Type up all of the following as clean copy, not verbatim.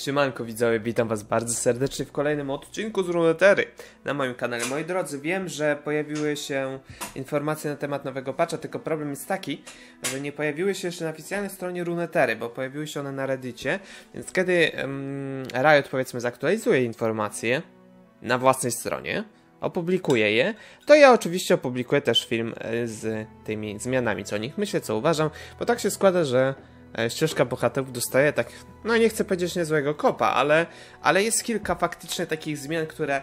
Siemanko widzowie, witam was bardzo serdecznie w kolejnym odcinku z Runeterry na moim kanale. Moi drodzy, wiem, że pojawiły się informacje na temat nowego patcha, tylko problem jest taki, że nie pojawiły się jeszcze na oficjalnej stronie Runeterry, bo pojawiły się one na Reddicie, więc kiedy Riot, powiedzmy, zaktualizuje informacje na własnej stronie, opublikuję je, to ja oczywiście opublikuję też film z tymi zmianami, co o nich myślę, co uważam, bo tak się składa, że ścieżka bohaterów dostaje tak, no nie chcę powiedzieć niezłego kopa, ale jest kilka faktycznie takich zmian, które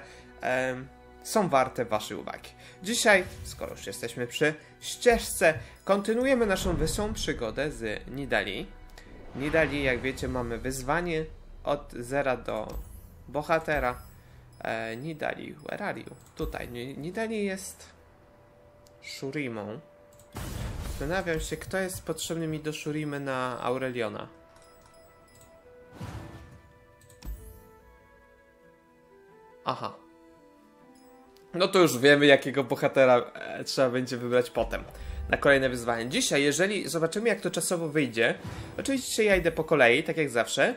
są warte waszej uwagi. Dzisiaj, skoro już jesteśmy przy ścieżce, kontynuujemy naszą wesołą przygodę z Nidalee. Nidalee, jak wiecie, mamy wyzwanie od zera do bohatera. Nidalee, Heraliu. Tutaj Nidalee jest Shurimą. Zastanawiam się, kto jest potrzebny mi do Shurimy na Aureliona. Aha. No to już wiemy, jakiego bohatera trzeba będzie wybrać potem na kolejne wyzwanie. Dzisiaj, jeżeli zobaczymy, jak to czasowo wyjdzie, oczywiście ja idę po kolei, tak jak zawsze.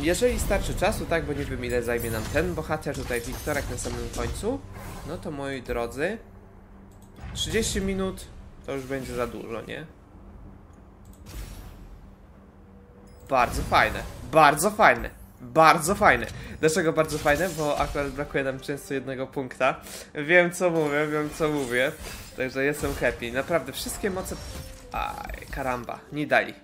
Jeżeli starczy czasu, tak, bo nie wiem, ile zajmie nam ten bohater, tutaj Wiktorek na samym końcu, no to moi drodzy, 30 minut to już będzie za dużo, nie? Bardzo fajne, bardzo fajne, bardzo fajne. Dlaczego bardzo fajne? Bo akurat brakuje nam często jednego punkta. Wiem co mówię, także jestem happy. Naprawdę wszystkie moce... Aj, karamba, Nidalee.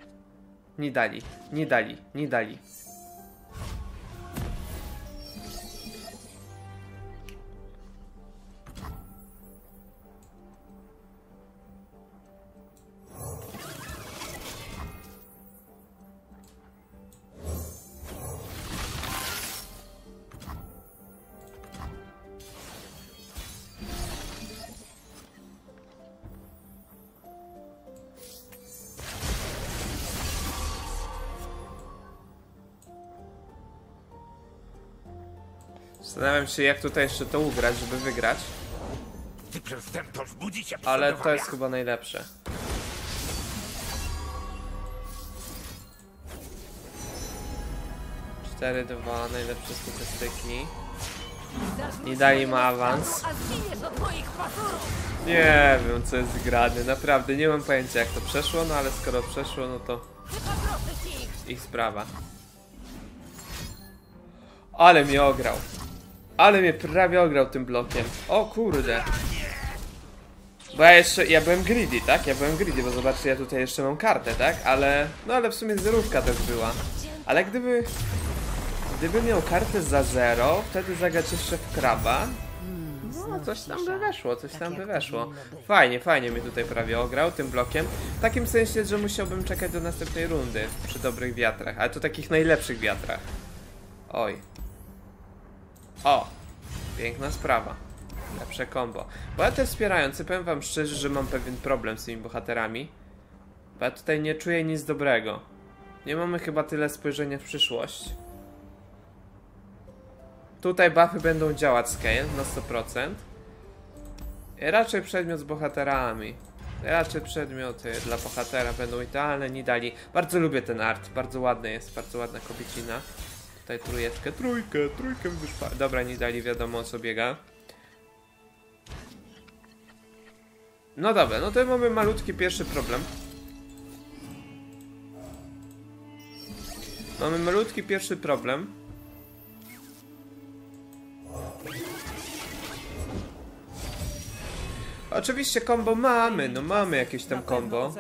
Zastanawiam się, jak tutaj jeszcze to ugrać, żeby wygrać. Ale to jest chyba najlepsze. Dwa najlepsze statystyki. Nidalee ma awans. Nie wiem, co jest grane, naprawdę nie mam pojęcia, jak to przeszło, no ale skoro przeszło, no to ich sprawa. Ale mnie ograł. Ale mnie prawie ograł tym blokiem. O kurde. Bo ja jeszcze, byłem greedy, tak? Ja byłem greedy, bo zobaczcie, ja tutaj jeszcze mam kartę, tak? Ale, no ale w sumie zerówka też była. Ale gdyby miał kartę za zero, wtedy zagrać jeszcze w kraba. No, coś tam by weszło, Fajnie, mnie tutaj prawie ograł tym blokiem. W takim sensie, że musiałbym czekać do następnej rundy przy dobrych wiatrach, ale to takich najlepszych wiatrach. Oj. O! Piękna sprawa. Lepsze combo. Bo ja te wspierający, powiem wam szczerze, że mam pewien problem z tymi bohaterami. Bo ja tutaj nie czuję nic dobrego. Nie mamy chyba tyle spojrzenia w przyszłość. Tutaj buffy będą działać scale na 100%. I raczej przedmiot z bohaterami. Raczej przedmioty dla bohatera będą idealne, Nidalee. Bardzo lubię ten art, bardzo ładny jest, bardzo ładna kobiecina. Tutaj trójkę wyszła. Dobra, Nidalee wiadomo, o co biega. No dobra, no to mamy malutki pierwszy problem. Oczywiście combo mamy, no mamy jakieś tam combo.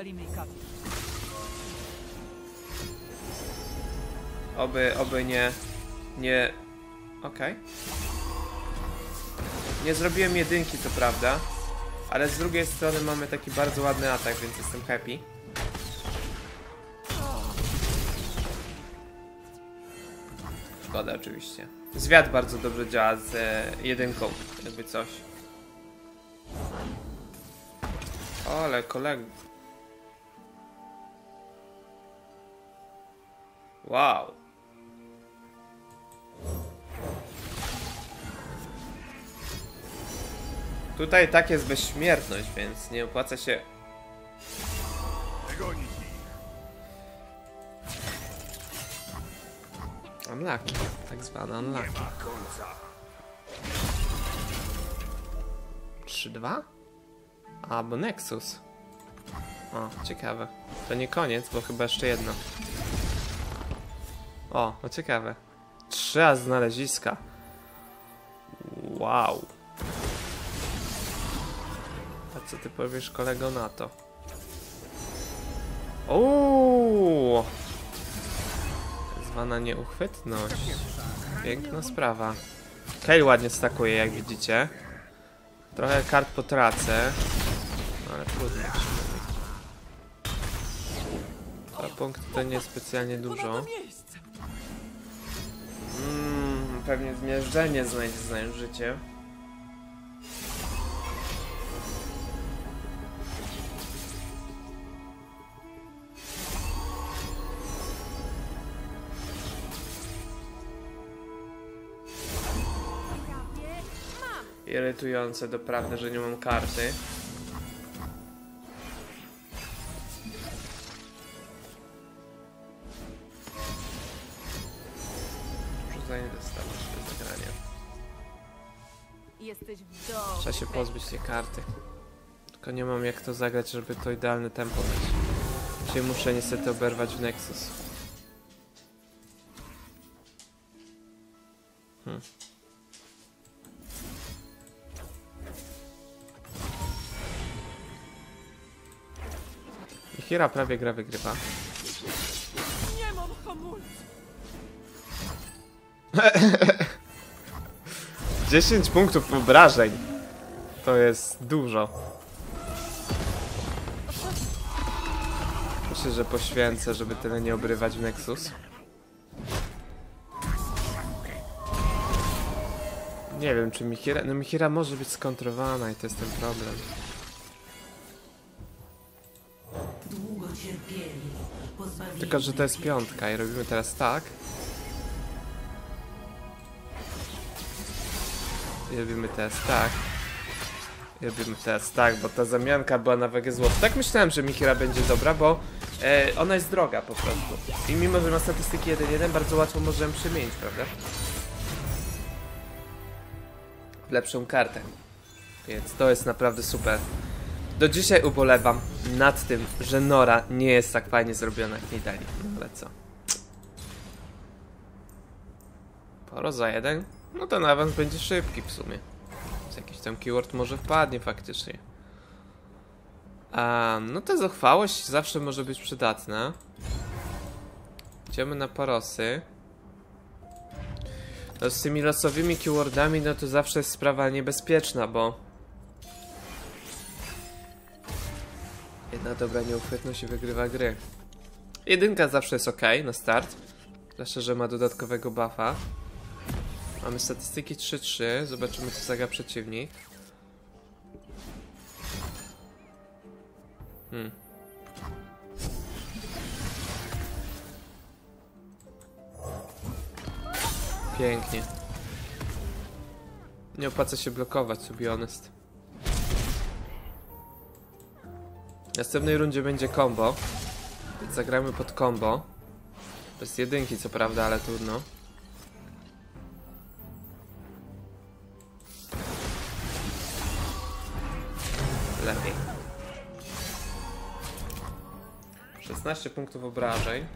Oby nie... Okej. Nie zrobiłem jedynki, to prawda. Ale z drugiej strony mamy taki bardzo ładny atak, więc jestem happy. Szkoda oczywiście. Zwiat bardzo dobrze działa z jedynką, jakby coś. O, ale kolego... Wow. Tutaj tak jest bezśmiertność, więc nie opłaca się. Unlucky, tak zwane unlucky. 3-2? A, bo Nexus. O, ciekawe. To nie koniec, bo chyba jeszcze jedno. O, no ciekawe. 3 razy znaleziska. Wow. A co ty powiesz, kolego, na to? Uuuu! Zwana nieuchwytność. Piękna sprawa. Kale ładnie stakuje, jak widzicie. Trochę kart potracę. No, ale trudno. Dwa punkty to niespecjalnie dużo. Pewnie zmierzenie znajdzie życie. Irytujące doprawdy, że nie mam karty. Trzeba się pozbyć tej karty. Tylko nie mam jak to zagrać, żeby to idealne tempo mieć. Czyli muszę niestety oberwać w Nexus. I Hira prawie gra wygrywa. Nie mam hamulca. 10 punktów obrażeń. To jest dużo. Myślę, że poświęcę, żeby tyle nie obrywać w Nexus. Nie wiem, czy Mihira... No Mihira może być skontrowana i to jest ten problem. Tylko, że to jest piątka i robimy teraz tak. Robimy teraz tak. Robimy teraz tak, bo ta zamianka była na wagę złota. Tak myślałem, że Mihira będzie dobra, bo ona jest droga po prostu. I mimo, że ma statystyki 1-1, bardzo łatwo możemy przemienić, prawda? W lepszą kartę. Więc to jest naprawdę super. Do dzisiaj ubolewam nad tym, że Nora nie jest tak fajnie zrobiona jak Nidalee. Ale co? Poro za jeden. No ten awans będzie szybki w sumie. Jakiś tam keyword może wpadnie faktycznie. No ta zuchwałość zawsze może być przydatna. Idziemy na parosy. No z tymi losowymi keywordami no to zawsze jest sprawa niebezpieczna, bo... Jedna dobra nieuchwytność i wygrywa gry. Jedynka zawsze jest ok na start. Zwłaszcza, że ma dodatkowego buffa. Mamy statystyki 3-3, zobaczymy co zagra przeciwnik. Pięknie. Nie opłaca się blokować, to be honest. W następnej rundzie będzie combo, więc zagramy pod combo. Bez jedynki co prawda, ale trudno. Lepiej. 16 punktów obrażeń.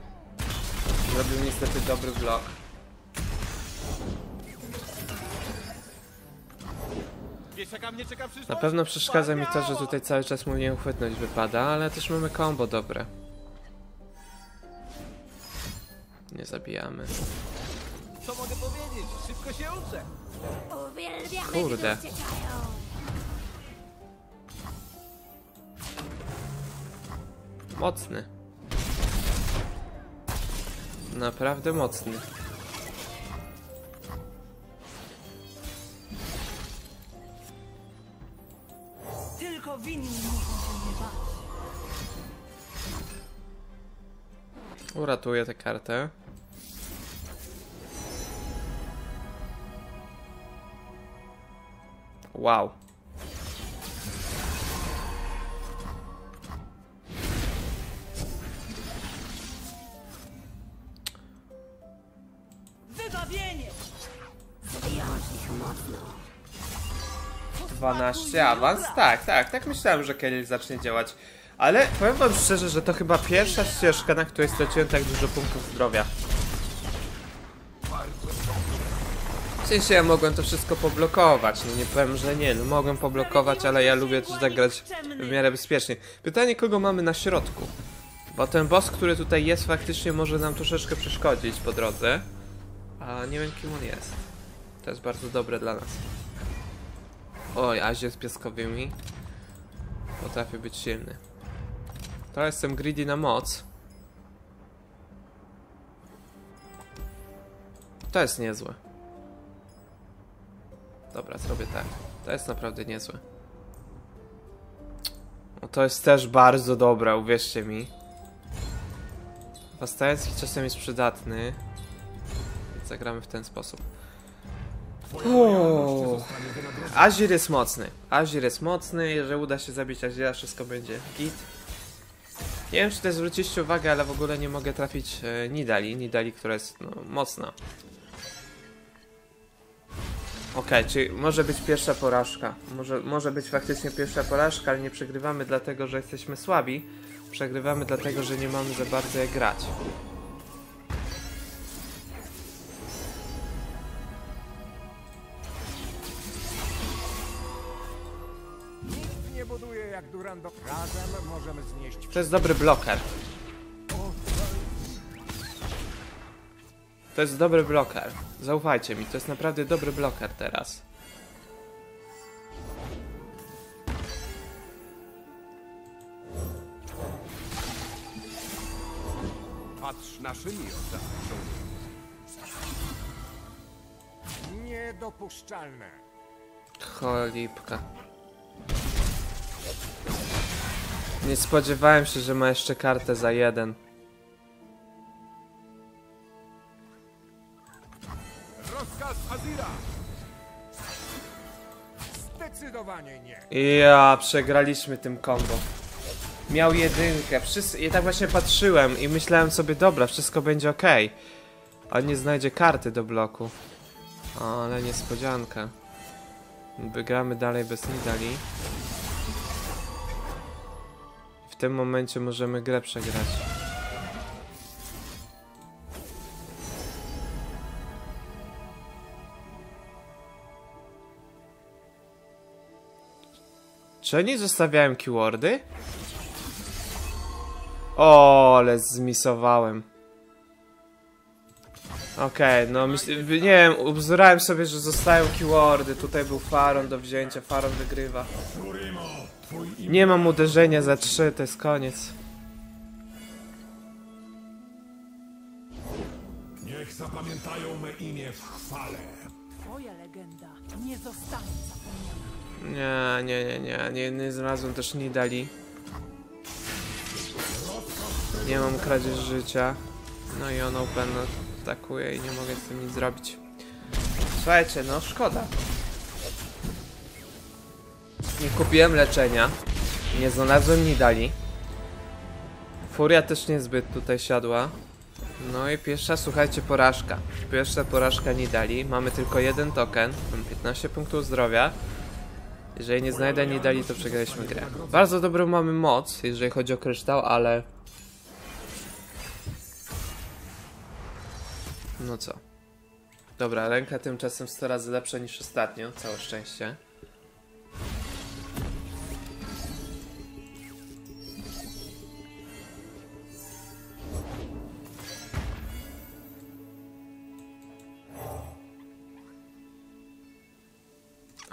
Zrobił niestety dobry blok. Na pewno przeszkadza mi to, że tutaj cały czas mu nieuchwytność wypada, ale też mamy combo dobre. Nie zabijamy. Co mogę powiedzieć? Szybko się uczę. Kurde. Mocny. Naprawdę mocny. Tylko winni muszą się nie bać. Uratuję tę kartę. Wow. Wybawienie! Zwiąż ich mocno. 12 awans? Tak, tak, tak myślałem, że Kelly zacznie działać. Ale powiem wam szczerze, że to chyba pierwsza ścieżka, na której straciłem tak dużo punktów zdrowia. W sensie ja mogłem to wszystko poblokować, no nie powiem, że nie, no mogłem poblokować, ale ja lubię też zagrać w miarę bezpiecznie. Pytanie, kogo mamy na środku? Bo ten boss, który tutaj jest, faktycznie może nam troszeczkę przeszkodzić po drodze. A nie wiem, kim on jest. To jest bardzo dobre dla nas. Oj, Azir z piaskowymi. Potrafi być silny. To jestem greedy na moc. To jest niezłe. Dobra, zrobię tak. To jest naprawdę niezłe. No to jest też bardzo dobre, uwierzcie mi. Wastający czasem jest przydatny. Więc zagramy w ten sposób. Uuu. Azir jest mocny. Azir jest mocny. Jeżeli uda się zabić Azira, wszystko będzie git. Nie wiem, czy też zwróciliście uwagę, ale w ogóle nie mogę trafić Nidalee. Nidalee, która jest no, mocna. Okej, czyli może być pierwsza porażka. Może być faktycznie pierwsza porażka, ale nie przegrywamy dlatego, że jesteśmy słabi. Przegrywamy dlatego, że nie mamy za bardzo jak grać. To jest dobry bloker. To jest dobry bloker. Zaufajcie mi, to jest naprawdę dobry bloker teraz. Patrz naszymi oczami. Niedopuszczalne. Cholipka. Nie spodziewałem się, że ma jeszcze kartę za jeden. Rozkaz Azira. Zdecydowanie nie. Ja, przegraliśmy tym combo. Miał jedynkę. Ja tak właśnie patrzyłem i myślałem sobie, dobra, wszystko będzie ok. On nie znajdzie karty do bloku. O, ale niespodzianka. Wygramy dalej bez Nidalee. W tym momencie możemy grę przegrać. Czy oni zostawiałem keywordy? O, ale zmisowałem. Okej, no nie wiem, ubzdurałem sobie, że zostają keywordy. Tutaj był Faron do wzięcia, Faron wygrywa. Nie mam uderzenia za 3, to jest koniec. Niech zapamiętają me imię w chwale. Twoja legenda nie zostanie zapomniana. Nie znalazłem też Nidalee. Nie mam kradzież życia. No i on open atakuje i nie mogę z tym nic zrobić. Słuchajcie, no szkoda. Nie kupiłem leczenia. Nie znalazłem Nidalee. Furia też niezbyt tutaj siadła. No i pierwsza, słuchajcie, porażka. Pierwsza porażka Nidalee. Mamy tylko jeden token. Mam 15 punktów zdrowia. Jeżeli nie znajdę Nidalee, to przegraliśmy grę. Bardzo dobrą mamy moc, jeżeli chodzi o kryształ, ale... No co? Dobra, ręka tymczasem 100 razy lepsza niż ostatnio. Całe szczęście.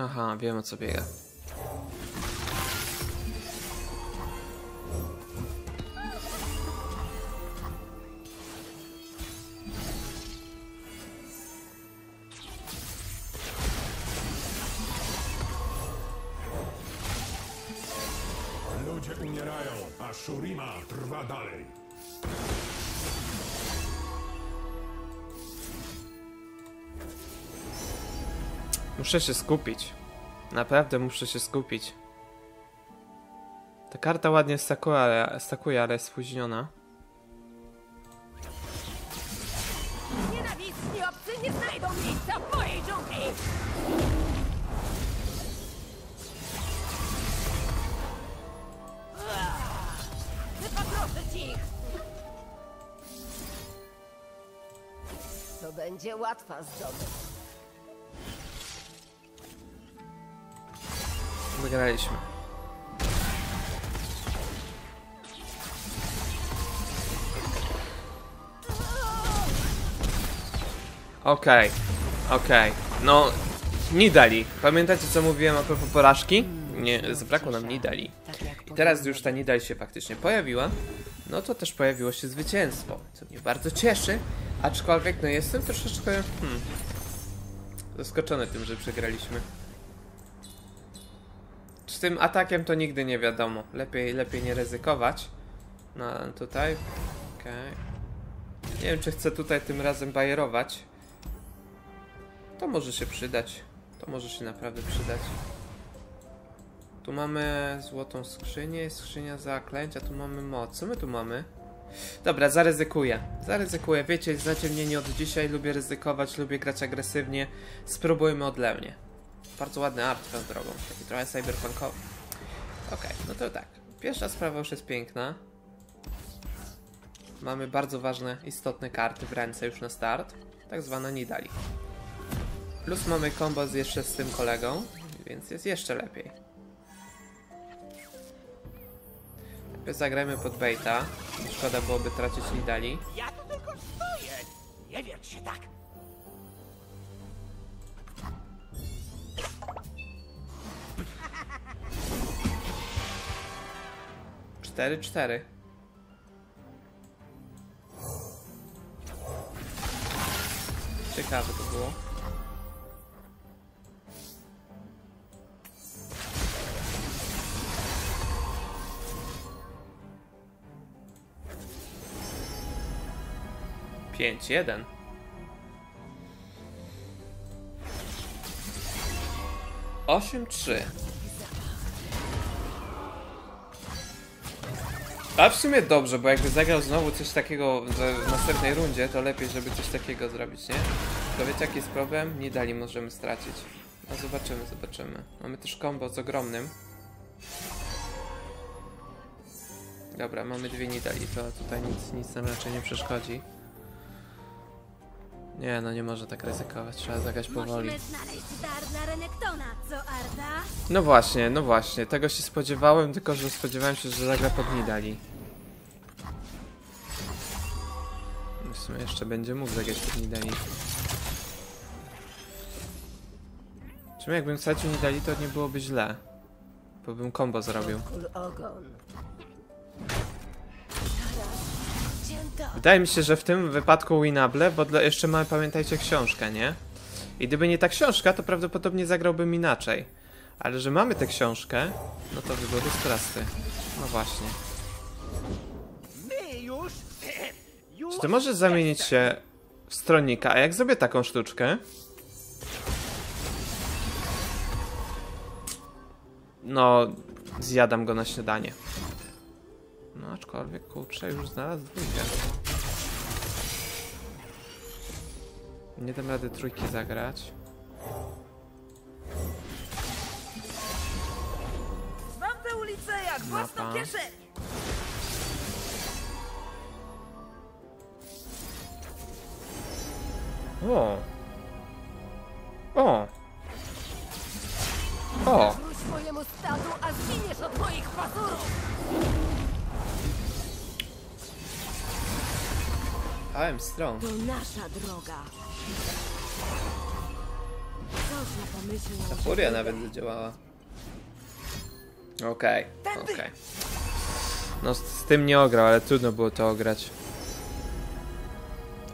Aha, wiem o co biega. Ludzie umierają, a Shurima trwa dalej. Muszę się skupić. Naprawdę muszę się skupić. Ta karta ładnie stakuje, ale jest spóźniona. Nienawistni obcy znajdą miejsca w mojej dżungli! Wypatroszę ich! To będzie łatwa zdobyć. Wygraliśmy. Okej. No, Nidalee. Pamiętacie, co mówiłem a propos porażki? Nie, zabrakło nam Nidalee. I teraz już ta Nidalee się faktycznie pojawiła. No to też pojawiło się zwycięstwo, co mnie bardzo cieszy. Aczkolwiek, no jestem troszeczkę... zaskoczony tym, że przegraliśmy. Z tym atakiem to nigdy nie wiadomo. Lepiej nie ryzykować. No, tutaj... Okej. Nie wiem, czy chcę tutaj tym razem bajerować. To może się przydać. To może się naprawdę przydać. Tu mamy złotą skrzynię, skrzynia zaklęcia, tu mamy moc. Co my tu mamy? Dobra, zaryzykuję. Zaryzykuję. Wiecie, zaciemnienie od dzisiaj. Lubię ryzykować, lubię grać agresywnie. Spróbujmy odlewnie. Bardzo ładny artefakt drogą. Taki trochę cyberpunkowy. Okej, no to tak. Pierwsza sprawa już jest piękna. Mamy bardzo ważne, istotne karty w ręce już na start. Tak zwana Nidalee. Plus mamy combo jeszcze z tym kolegą, więc jest jeszcze lepiej. Najpierw zagrajmy pod baita. Szkoda byłoby tracić Nidalee. Ja tu tylko stoję! Nie wierz się tak! Cztery. Ciekawe to było. Jeden. Trzy. A w sumie dobrze, bo jakby zagrał znowu coś takiego w następnej rundzie, to lepiej, żeby coś takiego zrobić, nie? To wiecie, jaki jest problem? Nidalee możemy stracić. No zobaczymy. Mamy też combo z ogromnym. Dobra, mamy dwie Nidalee, to tutaj nic nam raczej nie przeszkodzi. Nie, no nie może tak ryzykować, trzeba zagrać powoli. No właśnie, tego się spodziewałem, tylko że spodziewałem się, że zagra pod Nidalee. W sumie jeszcze będzie mógł zagrać pod Nidalee. Czemu jakbym wsadził Nidalee, to nie byłoby źle. Bo bym combo zrobił. Wydaje mi się, że w tym wypadku winable, bo jeszcze mamy, pamiętajcie, książkę, nie? I gdyby nie ta książka, to prawdopodobnie zagrałbym inaczej. Ale że mamy tę książkę, no to wybór jest prosty. No właśnie. Czy ty możesz zamienić się w stronnika? A jak zrobię taką sztuczkę? No, zjadam go na śniadanie. No aczkolwiek, kurczę, już znalazł dwójkę. Nie dam rady trójki zagrać. Znam tę ulicę jak własną kieszeń! O! Wróć mojemu stadu, a zginiesz od moich pazurów! I'm strong. To nasza droga. Ta furia nawet zadziałała. Okej. No z tym nie ograł, ale trudno było to ograć.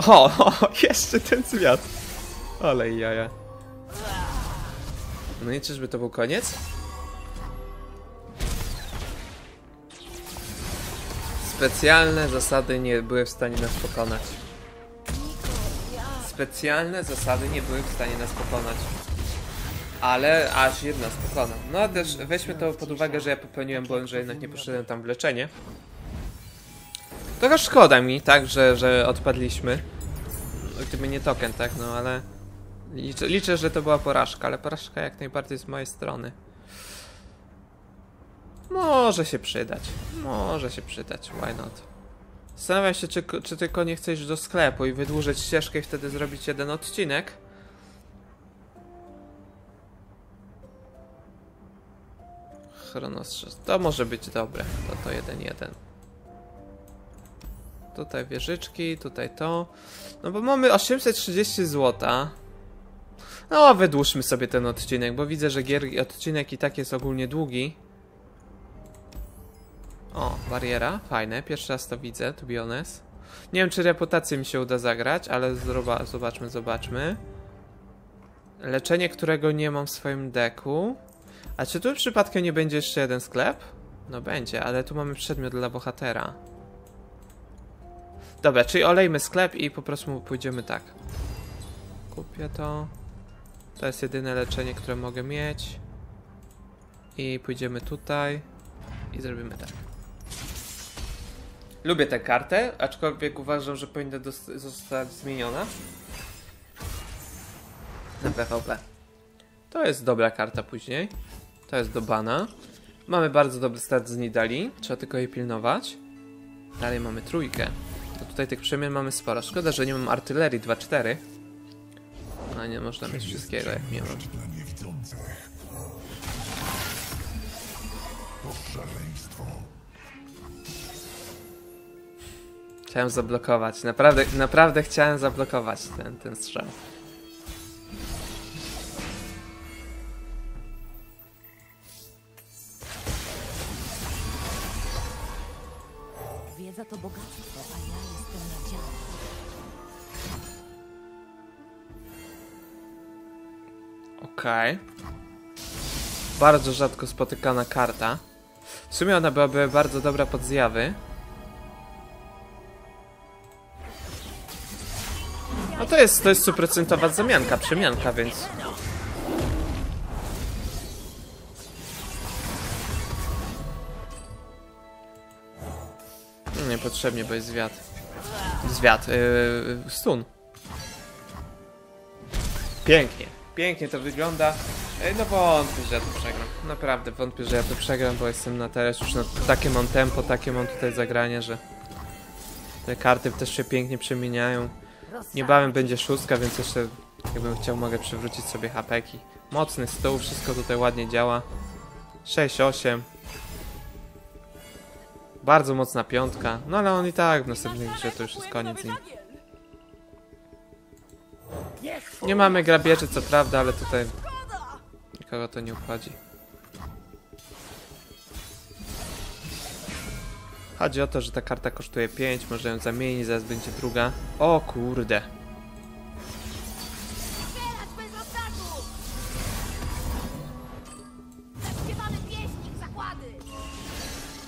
O, jeszcze ten zmiat. Ale jaja. No i czyżby to był koniec? Specjalne zasady nie były w stanie nas pokonać. Ale aż jedna z pokonał. No a też weźmy to pod uwagę, że ja popełniłem błąd, że jednak nie poszedłem tam w leczenie. Trochę szkoda mi, tak, że odpadliśmy. Gdyby nie token, tak, no ale Liczę, że to była porażka, ale porażka jak najbardziej z mojej strony. Może się przydać. Może się przydać, why not? Zastanawiam się, czy tylko nie chcę iść do sklepu i wydłużyć ścieżkę i wtedy zrobić jeden odcinek. Chronostrz. To może być dobre. To 1-1. Tutaj wieżyczki, tutaj to. No bo mamy 830 zł. No a wydłużmy sobie ten odcinek, bo widzę, że odcinek i tak jest ogólnie długi. O, bariera, fajne, pierwszy raz to widzę, to be honest. Nie wiem, czy reputację mi się uda zagrać, ale zobaczmy. Leczenie, którego nie mam w swoim deku. A czy tu przypadkiem nie będzie jeszcze jeden sklep? No będzie, ale tu mamy przedmiot dla bohatera. Dobra, czyli olejmy sklep i po prostu pójdziemy tak. Kupię to. To jest jedyne leczenie, które mogę mieć. I pójdziemy tutaj. I zrobimy tak. Lubię tę kartę, aczkolwiek uważam, że powinna zostać zmieniona na PvP. To jest dobra karta później. To jest do bana. Mamy bardzo dobry start z Nidalee. Trzeba tylko jej pilnować. Dalej mamy trójkę. To tutaj tych przemian mamy sporo. Szkoda, że nie mam artylerii 2-4. No nie można mieć wszystkiego, jak nie mam. Chciałem zablokować. Naprawdę chciałem zablokować ten strzał. Wiedza to bogactwo, a ja jestem nadzieją. Okej. Bardzo rzadko spotykana karta. W sumie ona byłaby bardzo dobra pod zjawy. No to jest stuprocentowa zamianka, przemianka, więc... Niepotrzebnie, bo jest zwiat. Stun. Pięknie. Pięknie to wygląda. No wątpię, że ja to przegram. Naprawdę wątpię, że ja to przegram, bo jestem na teraz już na takie mam tempo, takie mam tutaj zagranie, że te karty też się pięknie przemieniają. Niebawem będzie szóstka, więc jeszcze jakbym chciał, mogę przywrócić sobie hapeki. Mocny stół, wszystko tutaj ładnie działa. 6-8. Bardzo mocna piątka. No ale on i tak w następnej grze to już jest koniec. Nie mamy grabieży, co prawda, ale tutaj nikogo to nie obchodzi. Chodzi o to, że ta karta kosztuje 5, może ją zamienić, zaraz będzie druga. O kurde.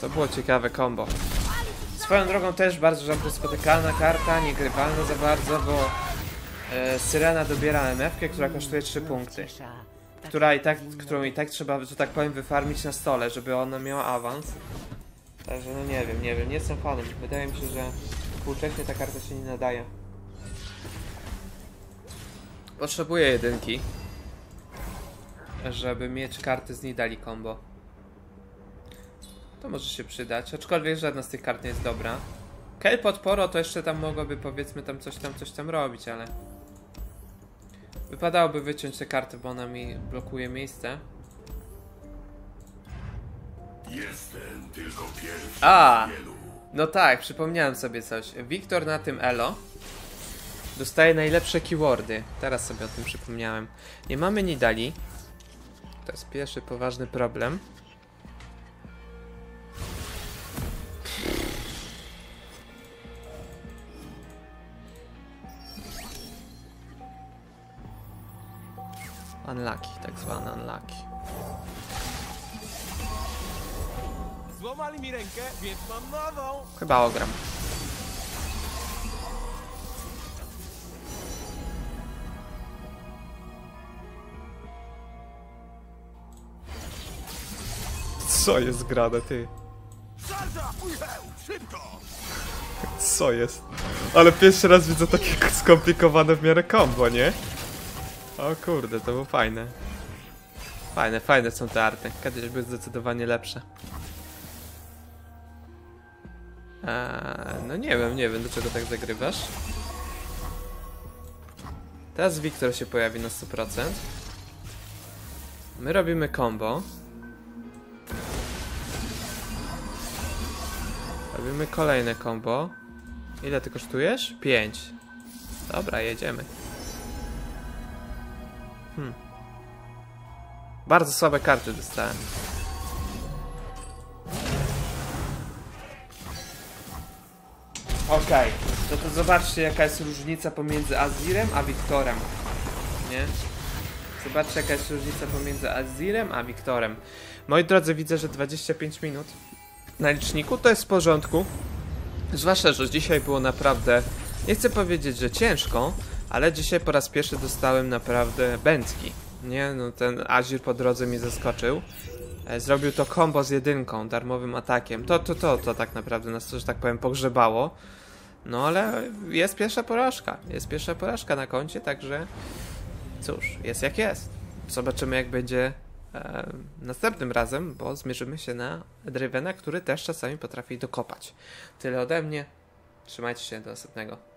To było ciekawe combo. Swoją drogą też bardzo rzadko spotykana karta, niegrywalna za bardzo, bo Syrena dobiera MF-kę, która kosztuje 3 punkty. Którą i tak trzeba, że tak powiem, wyfarmić na stole, żeby ona miała awans. Także no nie wiem, nie jestem fanem. Wydaje mi się, że współcześnie ta karta się nie nadaje. Potrzebuję jedynki, żeby mieć karty z Nidalee combo. To może się przydać, aczkolwiek żadna z tych kart nie jest dobra. Kelp Odporo to jeszcze tam mogłoby, powiedzmy, tam coś robić, ale... Wypadałoby wyciąć te karty, bo ona mi blokuje miejsce. Jestem tylko pierwszy. A! No tak, przypomniałem sobie coś. Wiktor na tym elo dostaje najlepsze keywordy. Teraz sobie o tym przypomniałem. Nie mamy Nidalee. To jest pierwszy poważny problem. Unlucky, tak zwane unlucky. Złamali mi rękę, więc mam nową. Chyba ogram. Co jest grane, ty? Co jest? Ale pierwszy raz widzę takie skomplikowane w miarę combo, nie? O kurde, to było fajne. Fajne są te arty. Kiedyś były zdecydowanie lepsze. No nie wiem, dlaczego tak zagrywasz. Teraz Wiktor się pojawi na 100%. My robimy combo. Robimy kolejne combo. Ile ty kosztujesz? 5. Dobra, jedziemy. Bardzo słabe karty dostałem. Okej, no to zobaczcie, jaka jest różnica pomiędzy Azirem a Wiktorem. Nie? Zobaczcie, jaka jest różnica pomiędzy Azirem a Wiktorem. Moi drodzy, widzę, że 25 minut na liczniku to jest w porządku. Zwłaszcza, że dzisiaj było naprawdę, nie chcę powiedzieć, że ciężko, ale dzisiaj po raz pierwszy dostałem naprawdę bęcki. Nie, no ten Azir po drodze mnie zaskoczył. Zrobił to combo z jedynką, darmowym atakiem. To tak naprawdę nas, że tak powiem, pogrzebało. No ale jest pierwsza porażka. Jest pierwsza porażka na koncie, także cóż, jest jak jest. Zobaczymy, jak będzie następnym razem, bo zmierzymy się na Drevena, który też czasami potrafi dokopać. Tyle ode mnie. Trzymajcie się, do następnego.